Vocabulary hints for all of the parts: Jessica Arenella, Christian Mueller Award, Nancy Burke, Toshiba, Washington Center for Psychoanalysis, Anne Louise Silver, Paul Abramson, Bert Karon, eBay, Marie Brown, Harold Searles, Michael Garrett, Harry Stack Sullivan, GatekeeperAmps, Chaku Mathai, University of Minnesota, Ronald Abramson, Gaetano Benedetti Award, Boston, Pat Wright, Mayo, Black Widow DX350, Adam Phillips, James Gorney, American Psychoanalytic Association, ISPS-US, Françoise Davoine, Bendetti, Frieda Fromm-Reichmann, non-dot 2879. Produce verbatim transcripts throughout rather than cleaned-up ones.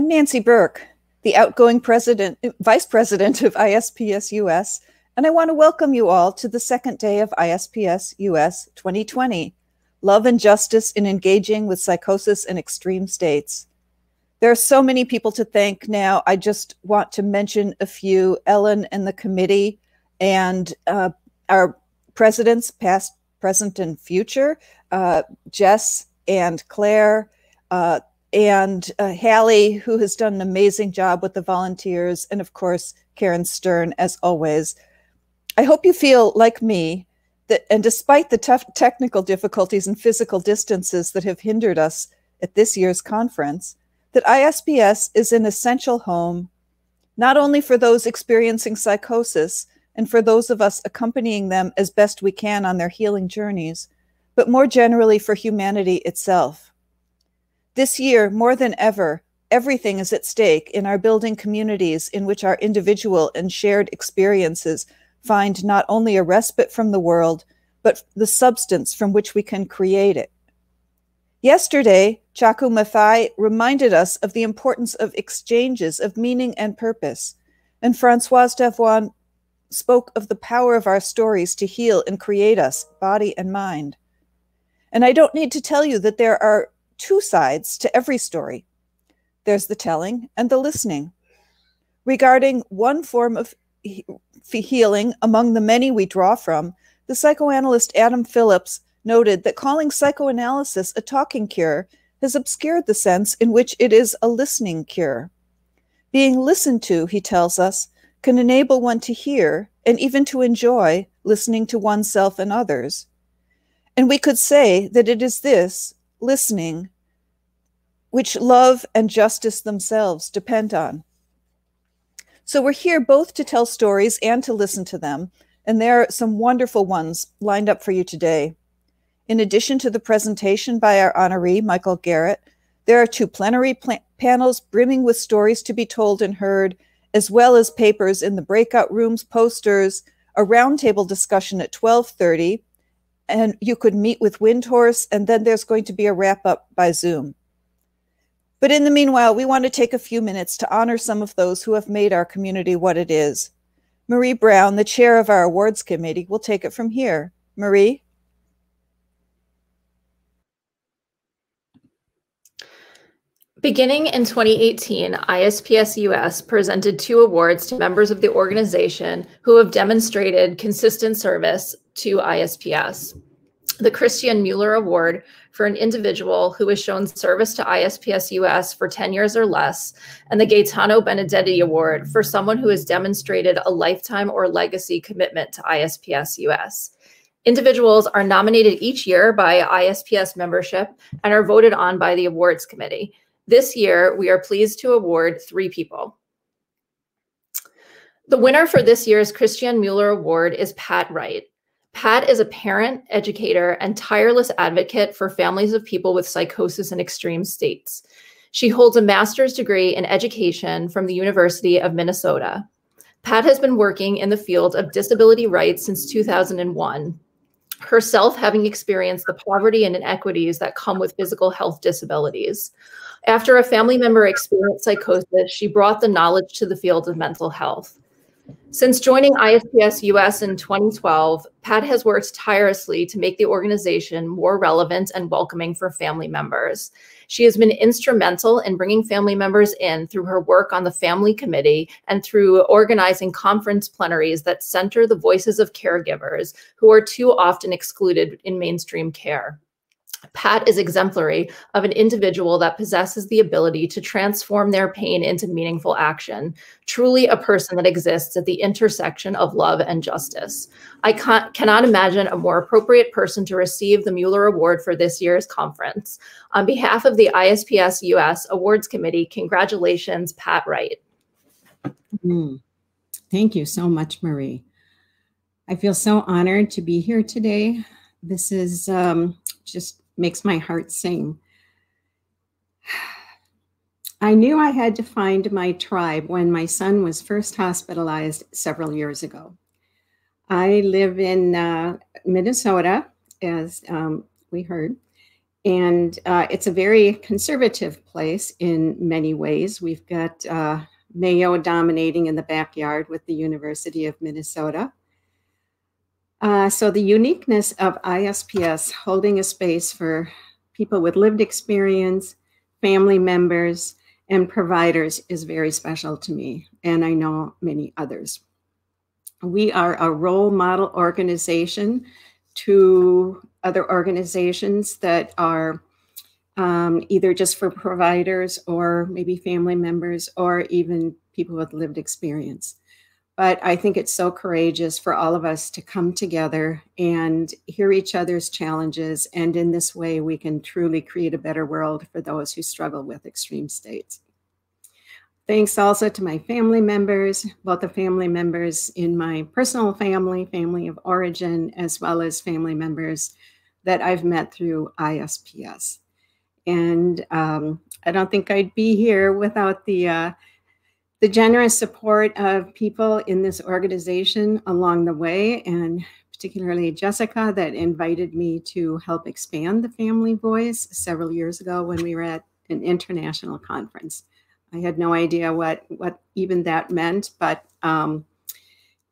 I'm Nancy Burke, the outgoing president, vice president of I S P S U S, and I want to welcome you all to the second day of I S P S U S twenty twenty, Love and Justice in Engaging with Psychosis and Extreme States. There are so many people to thank now. I just want to mention a few: Ellen and the committee, and uh, our presidents, past, present, and future, uh, Jess and Claire, uh, and uh, Hallie, who has done an amazing job with the volunteers, and of course, Karen Stern, as always. I hope you feel like me that, and despite the tough technical difficulties and physical distances that have hindered us at this year's conference, that I S P S is an essential home, not only for those experiencing psychosis and for those of us accompanying them as best we can on their healing journeys, but more generally for humanity itself. This year, more than ever, everything is at stake in our building communities in which our individual and shared experiences find not only a respite from the world, but the substance from which we can create it. Yesterday, Chaku Mathai reminded us of the importance of exchanges of meaning and purpose, and Françoise Davoine spoke of the power of our stories to heal and create us, body and mind. And I don't need to tell you that there are two sides to every story. There's the telling and the listening. Regarding one form of he- healing among the many we draw from, the psychoanalyst Adam Phillips noted that calling psychoanalysis a talking cure has obscured the sense in which it is a listening cure. Being listened to, he tells us, can enable one to hear and even to enjoy listening to oneself and others. And we could say that it is this listening which love and justice themselves depend on. So we're here both to tell stories and to listen to them, and there are some wonderful ones lined up for you today. In addition to the presentation by our honoree, Michael Garrett, there are two plenary panels brimming with stories to be told and heard, as well as papers in the breakout rooms, posters, a roundtable discussion at twelve thirty, and you could meet with Windhorse, and then there's going to be a wrap-up by Zoom. But in the meanwhile, we want to take a few minutes to honor some of those who have made our community what it is. Marie Brown, the chair of our awards committee, will take it from here. Marie? Beginning in twenty eighteen, I S P S U S presented two awards to members of the organization who have demonstrated consistent service to I S P S. The Christian Mueller Award for an individual who has shown service to I S P S U S for ten years or less, and the Gaetano Benedetti Award for someone who has demonstrated a lifetime or legacy commitment to I S P S U S. Individuals are nominated each year by I S P S membership and are voted on by the awards committee. This year, we are pleased to award three people. The winner for this year's Christian Mueller Award is Pat Wright. Pat is a parent, educator, and tireless advocate for families of people with psychosis and extreme states. She holds a master's degree in education from the University of Minnesota. Pat has been working in the field of disability rights since two thousand one, herself having experienced the poverty and inequities that come with physical health disabilities. After a family member experienced psychosis, she brought the knowledge to the field of mental health. Since joining I S P S U S in twenty twelve, Pat has worked tirelessly to make the organization more relevant and welcoming for family members. She has been instrumental in bringing family members in through her work on the family committee and through organizing conference plenaries that center the voices of caregivers who are too often excluded in mainstream care. Pat is exemplary of an individual that possesses the ability to transform their pain into meaningful action, truly a person that exists at the intersection of love and justice. I cannot imagine a more appropriate person to receive the Mueller Award for this year's conference. On behalf of the I S P S U S Awards Committee, congratulations, Pat Wright. Mm. Thank you so much, Marie. I feel so honored to be here today. This is um, just makes my heart sing. I knew I had to find my tribe when my son was first hospitalized several years ago. I live in uh, Minnesota, as um, we heard, And uh, it's a very conservative place in many ways. We've got uh, Mayo dominating in the backyard with the University of Minnesota. Uh, so the uniqueness of I S P S holding a space for people with lived experience, family members, and providers is very special to me, and I know many others. We are a role model organization to other organizations that are um, either just for providers or maybe family members or even people with lived experience. But I think it's so courageous for all of us to come together and hear each other's challenges. And in this way, we can truly create a better world for those who struggle with extreme states. Thanks also to my family members, both the family members in my personal family, family of origin, as well as family members that I've met through I S P S. And um, I don't think I'd be here without the uh, the generous support of people in this organization along the way, and particularly Jessica, that invited me to help expand the family voice several years ago when we were at an international conference. I had no idea what, what even that meant, but um,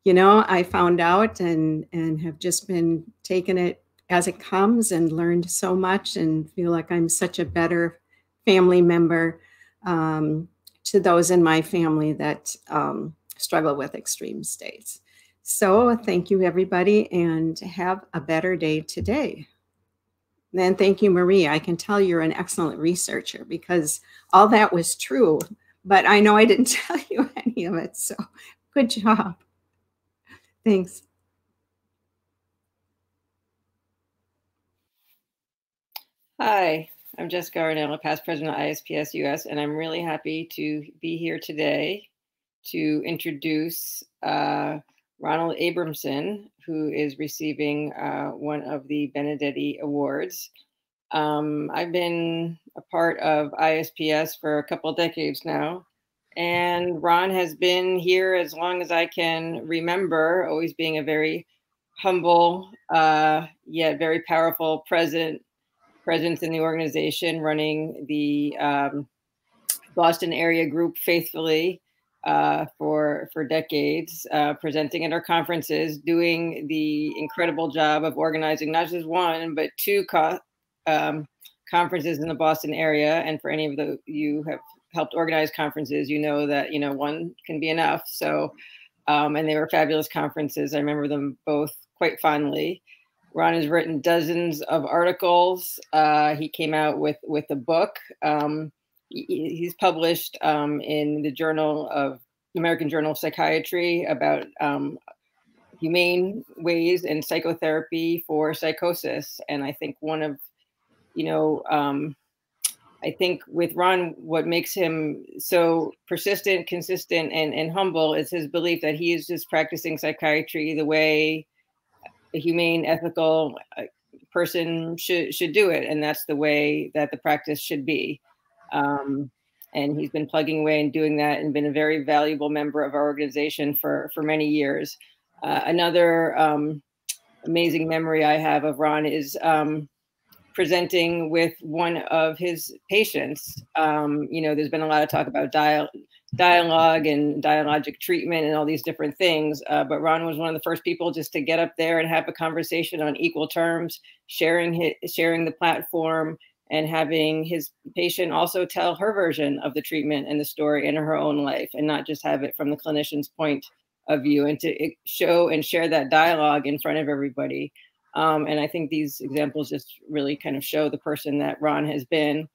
you know, I found out and, and have just been taking it as it comes and learned so much and feel like I'm such a better family member um, to those in my family that um, struggle with extreme states. So thank you, everybody, and have a better day today. And thank you, Marie. I can tell you're an excellent researcher because all that was true, but I know I didn't tell you any of it, so good job. Thanks. Hi. I'm Jessica Arenella, past president of I S P S U S, and I'm really happy to be here today to introduce uh, Ronald Abramson, who is receiving uh, one of the Benedetti Awards. Um, I've been a part of I S P S for a couple of decades now, and Ron has been here as long as I can remember, always being a very humble, uh, yet very powerful president. presence in the organization, running the um, Boston area group faithfully uh, for, for decades, uh, presenting at our conferences, doing the incredible job of organizing not just one, but two co um, conferences in the Boston area. And for any of the, you have helped organize conferences, you know that, you know, one can be enough. So, um, and they were fabulous conferences. I remember them both quite fondly. Ron has written dozens of articles. Uh, he came out with, with a book. Um, he, he's published um, in the Journal of American Journal of Psychiatry about um, humane ways and psychotherapy for psychosis. And I think one of, you know, um, I think with Ron, what makes him so persistent, consistent, and, and humble is his belief that he is just practicing psychiatry the way a humane, ethical person should should do it, and that's the way that the practice should be. Um, and he's been plugging away and doing that, and been a very valuable member of our organization for for many years. Uh, another um, amazing memory I have of Ron is um, presenting with one of his patients. Um, you know, there's been a lot of talk about dial. dialogue and dialogic treatment and all these different things. Uh, but Ron was one of the first people just to get up there and have a conversation on equal terms, sharing his, sharing the platform and having his patient also tell her version of the treatment and the story in her own life, and not just have it from the clinician's point of view, and to show and share that dialogue in front of everybody. Um, and I think these examples just really kind of show the person that Ron has been.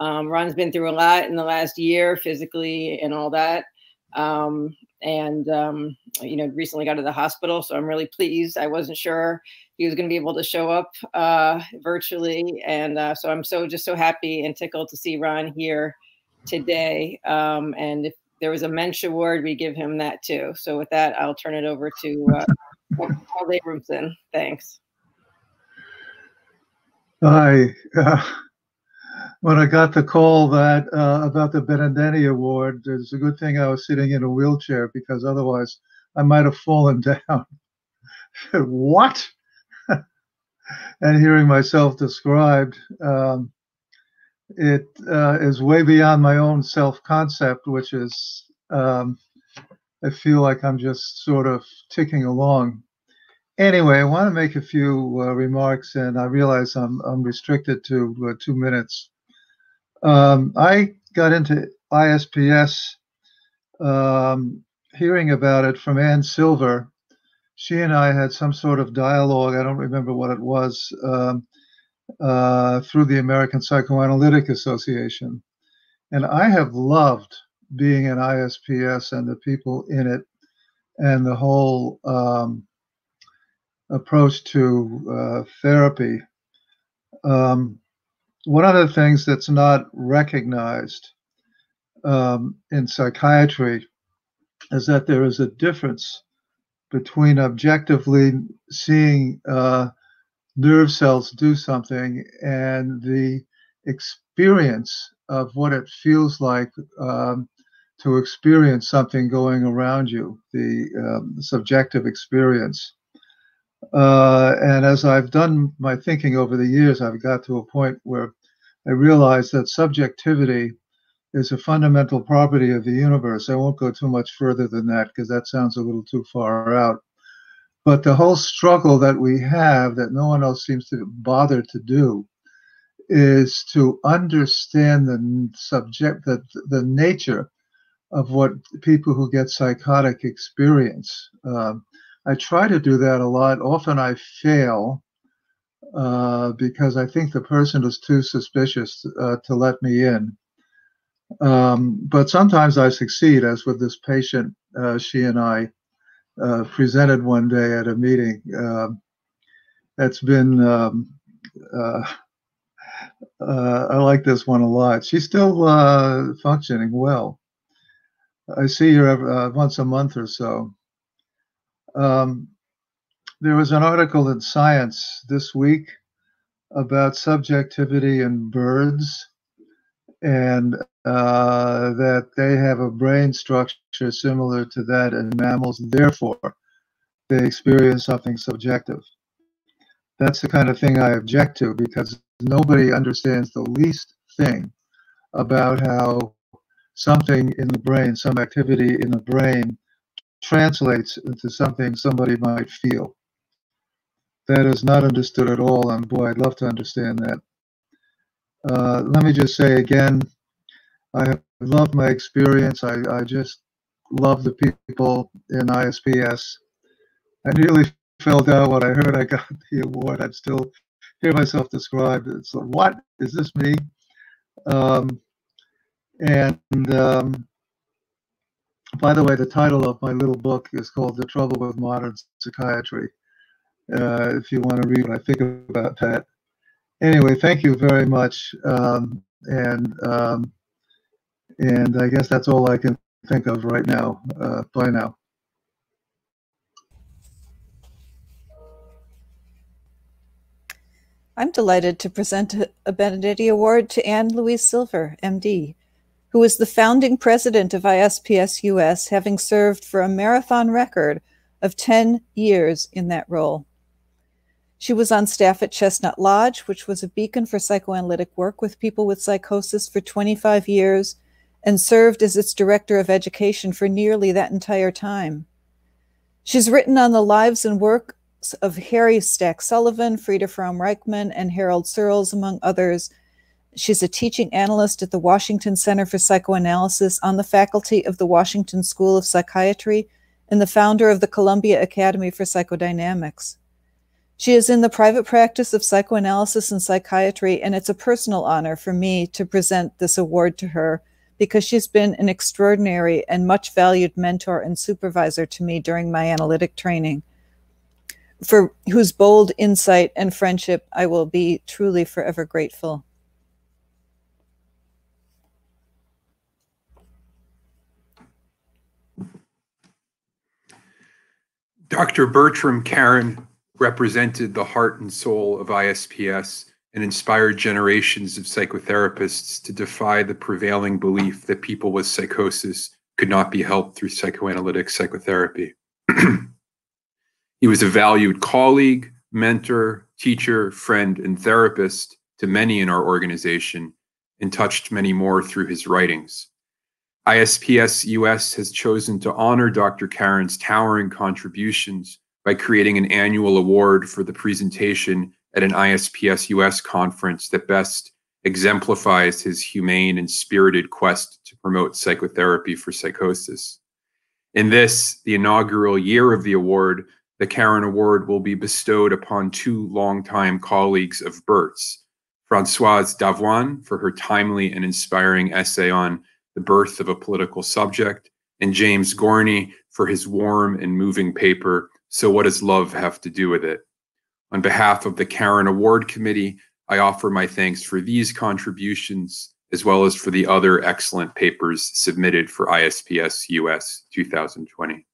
Um, Ron's been through a lot in the last year, physically and all that. Um, and, um, you know, recently got to the hospital, so I'm really pleased. I wasn't sure he was going to be able to show up uh, virtually. And uh, so I'm so just so happy and tickled to see Ron here today. Um, and if there was a Mensch Award, we give him that too. So with that, I'll turn it over to uh, Paul Abramson. Thanks. Hi. Uh... When I got the call that uh, about the Benedetti Award, it's a good thing I was sitting in a wheelchair, because otherwise I might have fallen down. What? and hearing myself described, um, it uh, is way beyond my own self-concept, which is, um, I feel like I'm just sort of ticking along. Anyway, I want to make a few uh, remarks, and I realize I'm, I'm restricted to uh, two minutes. Um, I got into I S P S, um, hearing about it from Anne Silver. She and I had some sort of dialogue, I don't remember what it was, um, uh, through the American Psychoanalytic Association. And I have loved being in I S P S and the people in it and the whole um, approach to uh, therapy. Um, one of the things that's not recognized um, in psychiatry is that there is a difference between objectively seeing uh, nerve cells do something and the experience of what it feels like um, to experience something going around you, the um, subjective experience. Uh, and as I've done my thinking over the years, I've got to a point where I realized that subjectivity is a fundamental property of the universe. I won't go too much further than that because that sounds a little too far out. But the whole struggle that we have that no one else seems to bother to do is to understand the subject, the, the nature of what people who get psychotic experience. Um, I try to do that a lot. Often I fail uh, because I think the person is too suspicious uh, to let me in. Um, but sometimes I succeed, as with this patient uh, she and I uh, presented one day at a meeting. Uh, that's been, um, uh, uh, I like this one a lot. She's still uh, functioning well. I see her every, uh, once a month or so. Um, there was an article in Science this week about subjectivity in birds, and uh, that they have a brain structure similar to that in mammals, therefore they experience something subjective. That's the kind of thing I object to, because nobody understands the least thing about how something in the brain, some activity in the brain, translates into something somebody might feel. That is not understood at all, and boy, I'd love to understand that. Uh, let me just say again, I love my experience. I, I just love the people in I S P S. I nearly fell down when I heard I got the award. I still hear myself described. It's like, what? Is this me? Um, and um, by the way, the title of my little book is called The Trouble with Modern Psychiatry. Uh, if you want to read what I think about that. Anyway, thank you very much, um, and um, and I guess that's all I can think of right now. Uh, bye now. I'm delighted to present a Benedetti Award to Anne Louise Silver, M D, who was the founding president of I S P S U S, having served for a marathon record of ten years in that role. She was on staff at Chestnut Lodge, which was a beacon for psychoanalytic work with people with psychosis, for twenty-five years, and served as its director of education for nearly that entire time. She's written on the lives and works of Harry Stack Sullivan, Frieda Fromm-Reichmann, and Harold Searles, among others. She's a teaching analyst at the Washington Center for Psychoanalysis, on the faculty of the Washington School of Psychiatry, and the founder of the Columbia Academy for Psychodynamics. She is in the private practice of psychoanalysis and psychiatry, and it's a personal honor for me to present this award to her, because she's been an extraordinary and much valued mentor and supervisor to me during my analytic training, for whose bold insight and friendship I will be truly forever grateful. Doctor Bertram Karon represented the heart and soul of I S P S and inspired generations of psychotherapists to defy the prevailing belief that people with psychosis could not be helped through psychoanalytic psychotherapy. He was a valued colleague, mentor, teacher, friend, and therapist to many in our organization, and touched many more through his writings. I S P S U S has chosen to honor Doctor Karon's towering contributions by creating an annual award for the presentation at an I S P S U S conference that best exemplifies his humane and spirited quest to promote psychotherapy for psychosis. In this, the inaugural year of the award, the Karon Award will be bestowed upon two longtime colleagues of Bert's, Françoise Davoine for her timely and inspiring essay on The Birth of a Political Subject, and James Gorney for his warm and moving paper, So What Does Love Have to Do With It? On behalf of the Karon Award Committee, I offer my thanks for these contributions, as well as for the other excellent papers submitted for I S P S U S twenty twenty.